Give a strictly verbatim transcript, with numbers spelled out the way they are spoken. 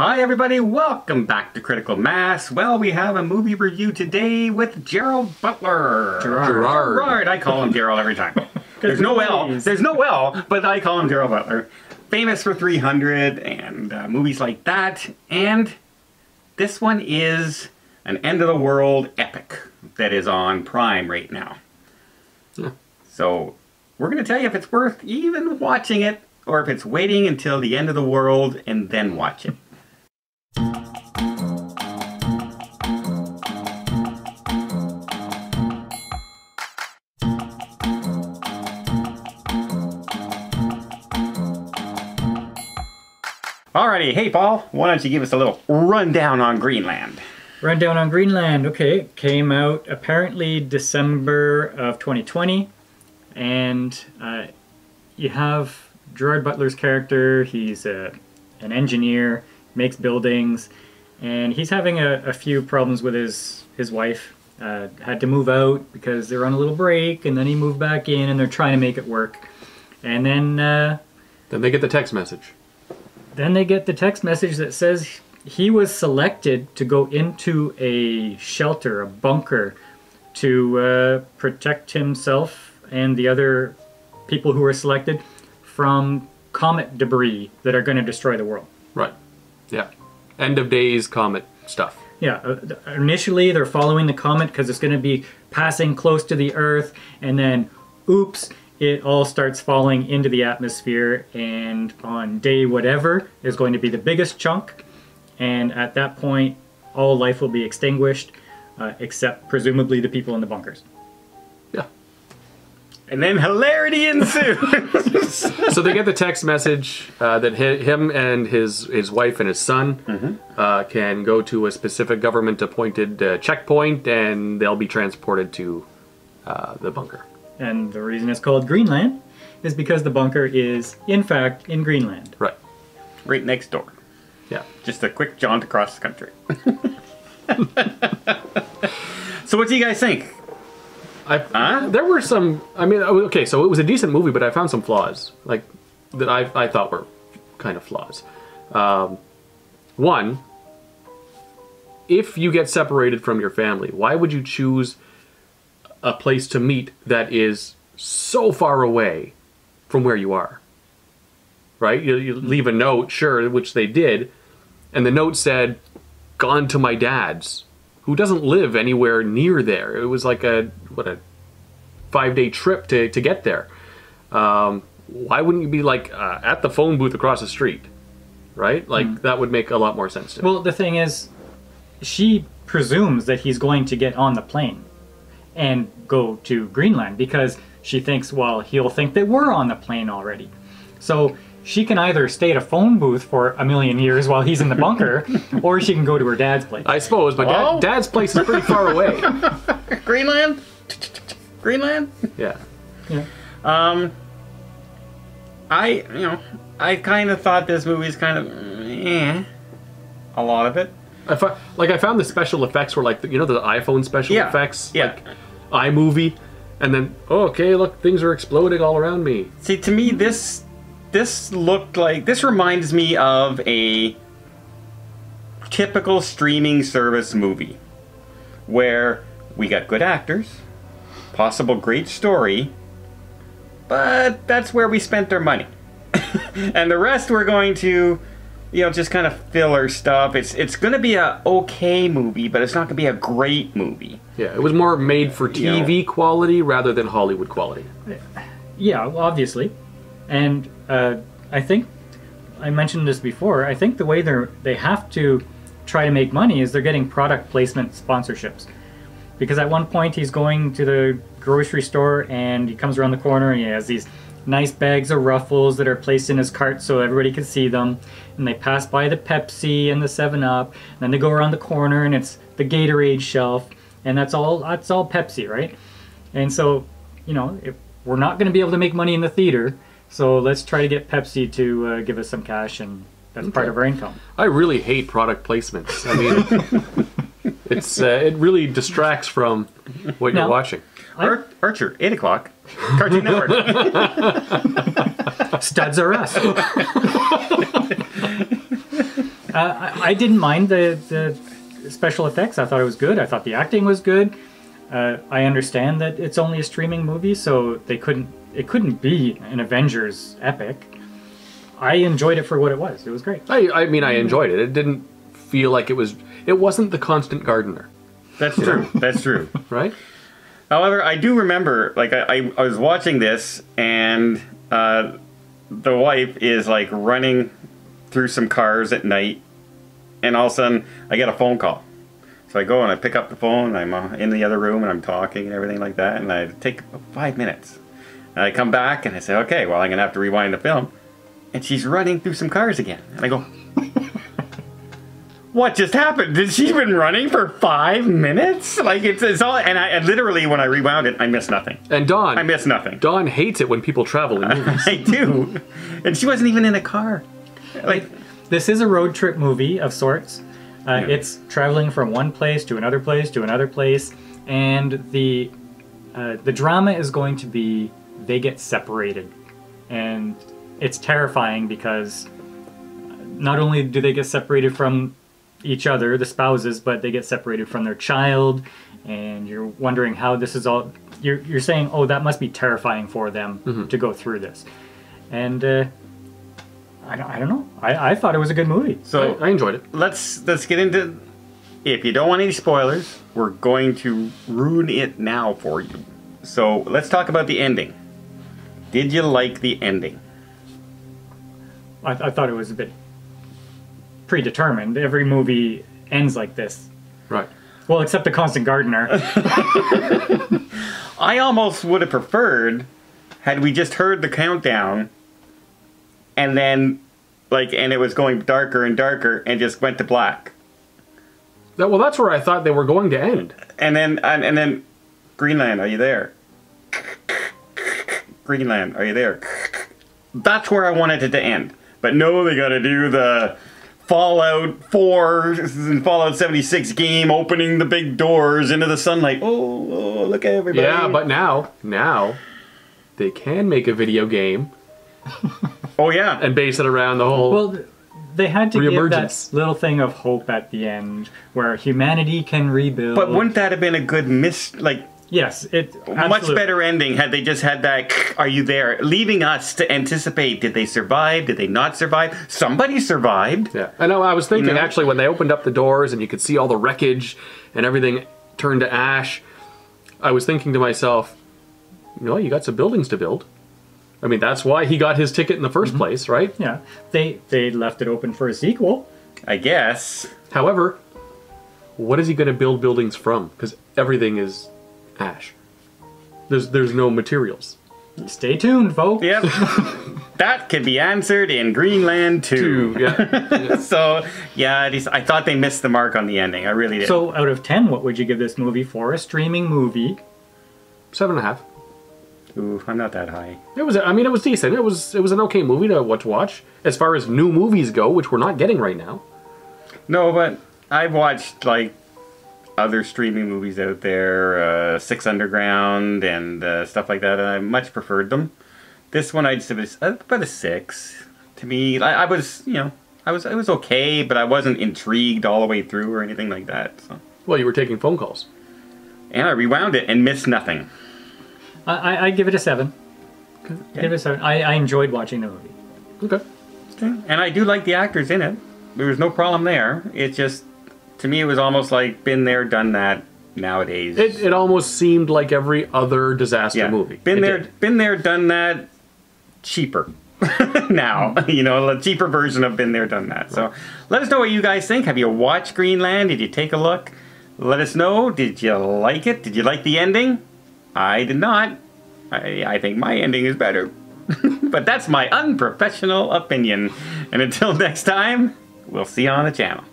Hi everybody, welcome back to Critical Mass. Well, we have a movie review today with Gerard Butler. Gerard. Gerard. Gerard. I call him Gerald every time. There's no L. There's no L, but I call him Gerard Butler. Famous for three hundred and uh, movies like that. And this one is an end of the world epic that is on Prime right now. Yeah. So we're going to tell you if it's worth even watching it or if it's waiting until the end of the world and then watch it. Alrighty, hey Paul, why don't you give us a little rundown on Greenland? Rundown on Greenland, okay. Came out apparently December of twenty twenty, and uh, you have Gerard Butler's character. He's a, an engineer, makes buildings, and he's having a, a few problems with his, his wife. Uh, had to move out because they were on a little break, and then he moved back in, and they're trying to make it work. And then... Uh, then they get the text message. Then they get the text message that says he was selected to go into a shelter, a bunker, to uh, protect himself and the other people who were selected from comet debris that are going to destroy the world. Right. Yeah. End of days comet stuff. Yeah. Uh, initially, they're following the comet because it's going to be passing close to the Earth, and then, oops, it all starts falling into the atmosphere, and on day whatever is going to be the biggest chunk, and at that point all life will be extinguished uh, except presumably the people in the bunkers. Yeah. And then hilarity ensues. So they get the text message uh, that him and his, his wife and his son mm-hmm. uh, can go to a specific government appointed uh, checkpoint, and they'll be transported to uh, the bunker. And the reason it's called Greenland is because the bunker is, in fact, in Greenland. Right. Right next door. Yeah. Just a quick jaunt across the country. So what do you guys think? I, huh? There were some, I mean, okay, so it was a decent movie, but I found some flaws. Like, that I, I thought were kind of flaws. Um, one, if you get separated from your family, why would you choose a place to meet that is so far away from where you are, right? You, you leave a note, sure, which they did, and the note said, gone to my dad's, who doesn't live anywhere near there. It was like a, what, a five-day trip to, to get there. Um, why wouldn't you be, like, uh, at the phone booth across the street, right? Like, mm. that would make a lot more sense to me. Well, the thing is, she presumes that he's going to get on the plane and go to Greenland, because she thinks, well, he'll think that we're on the plane already. So she can either stay at a phone booth for a million years while he's in the bunker, or she can go to her dad's place. I suppose, but dad, dad's place is pretty far away. Greenland? Greenland? Yeah. Yeah. Um, I, you know, I kind of thought this movie's kind of, eh, a lot of it. I found, like I found the special effects were like, you know, the iPhone special yeah. effects? Yeah. Like iMovie, and then, oh, okay, look, things are exploding all around me. See, to me, this this looked like, this reminds me of a typical streaming service movie where we got good actors, possible great story, but that's where we spent their money. And the rest we're going to... you know, just kind of filler stuff. It's it's going to be a okay movie, but it's not going to be a great movie. Yeah, it was more made for T V you know. quality rather than Hollywood quality. Yeah, well, obviously. And uh, I think, I mentioned this before, I think the way they they have to try to make money is they're getting product placement sponsorships. Because at one point he's going to the grocery store and he comes around the corner and he has these nice bags of Ruffles that are placed in his cart so everybody can see them. And they pass by the Pepsi and the seven up. Then they go around the corner and it's the Gatorade shelf. And that's all that's all Pepsi, right? And so, you know, if we're not going to be able to make money in the theater, so let's try to get Pepsi to uh, give us some cash, and that's okay. Part of our income. I really hate product placements. I mean, it's uh, it really distracts from what now, you're watching. Ar Archer, eight o'clock, Cartoon Network. Studs are us. uh, I, I didn't mind the, the special effects. I thought it was good. I thought the acting was good. Uh, I understand that it's only a streaming movie, so they couldn't. It couldn't be an Avengers epic. I enjoyed it for what it was. It was great. I, I mean, I enjoyed it. It didn't feel like it was. It wasn't The Constant Gardener. That's true. That's true. Right. However, I do remember, like, I, I was watching this, and uh, the wife is, like, running through some cars at night, and all of a sudden, I get a phone call. So I go and I pick up the phone, and I'm in the other room, and I'm talking and everything like that, and I take five minutes. And I come back, and I say, okay, well, I'm going to have to rewind the film, and she's running through some cars again. And I go, what just happened? Did she been running for five minutes? Like, it's, it's all, and I, I literally, when I rewound it, I missed nothing. And Dawn. I missed nothing. Dawn hates it when people travel in movies. I do. And she wasn't even in a car. Like, this is a road trip movie of sorts. Uh, yeah. It's traveling from one place to another place to another place. And the, uh, the drama is going to be they get separated. And it's terrifying because not only do they get separated from each other, the spouses, but they get separated from their child, and you're wondering how this is all. You're, you're saying, oh, that must be terrifying for them mm-hmm. to go through this. And uh, I, don't, I don't know. I, I thought it was a good movie. So I, I enjoyed it. Let's let's get into. If you don't want any spoilers, we're going to ruin it now for you. So let's talk about the ending. Did you like the ending? I, th I thought it was a bit predetermined. Every movie ends like this. Right. Well, except The Constant Gardener. I almost would have preferred had we just heard the countdown and then, like, and it was going darker and darker and just went to black. Well, that's where I thought they were going to end. And then, and, and then, Greenland, are you there? Greenland, are you there? That's where I wanted it to end. But no, they gotta do the Fallout four and Fallout seventy-six game, opening the big doors into the sunlight. Oh, oh, look at everybody. Yeah, but now, now, they can make a video game. Oh, yeah. And base it around the whole Well, they had to give that little thing of hope at the end, where humanity can rebuild. But wouldn't that have been a good miss, like... Yes, it... Absolutely. Much better ending had they just had that, are you there? Leaving us to anticipate, did they survive? Did they not survive? Somebody survived. Yeah, I know, I was thinking, you know? Actually, when they opened up the doors and you could see all the wreckage and everything turned to ash, I was thinking to myself, you know, you got some buildings to build. I mean, that's why he got his ticket in the first mm-hmm. place, right? Yeah, they, they left it open for a sequel, I guess. However, what is he going to build buildings from? Because everything is... ash. There's there's no materials. Stay tuned, folks. Yep. That could be answered in Greenland two. Two, yeah. Yeah. So, yeah, I, just, I thought they missed the mark on the ending. I really did. So, out of ten, what would you give this movie for a streaming movie? Seven and a half. Ooh, I'm not that high. It was, I mean, it was decent. It was, it was an okay movie to what to watch. As far as new movies go, which we're not getting right now. No, but I've watched, like, other streaming movies out there, uh, Six Underground and uh, stuff like that, and I much preferred them. This one I'd say about a six. To me, I, I was, you know, I was, it was okay, but I wasn't intrigued all the way through or anything like that. So. Well, you were taking phone calls. And I rewound it and missed nothing. I, I, I give it a seven. Okay. Give it a seven. I, I enjoyed watching the movie. Okay. Okay. And I do like the actors in it. There was no problem there. It's just, to me, it was almost like been there, done that. Nowadays, it it almost seemed like every other disaster yeah. movie. Been it there, did. been there, done that. Cheaper now, you know, a cheaper version of been there, done that. Right. So, let us know what you guys think. Have you watched Greenland? Did you take a look? Let us know. Did you like it? Did you like the ending? I did not. I I think my ending is better, but that's my unprofessional opinion. And until next time, we'll see you on the channel.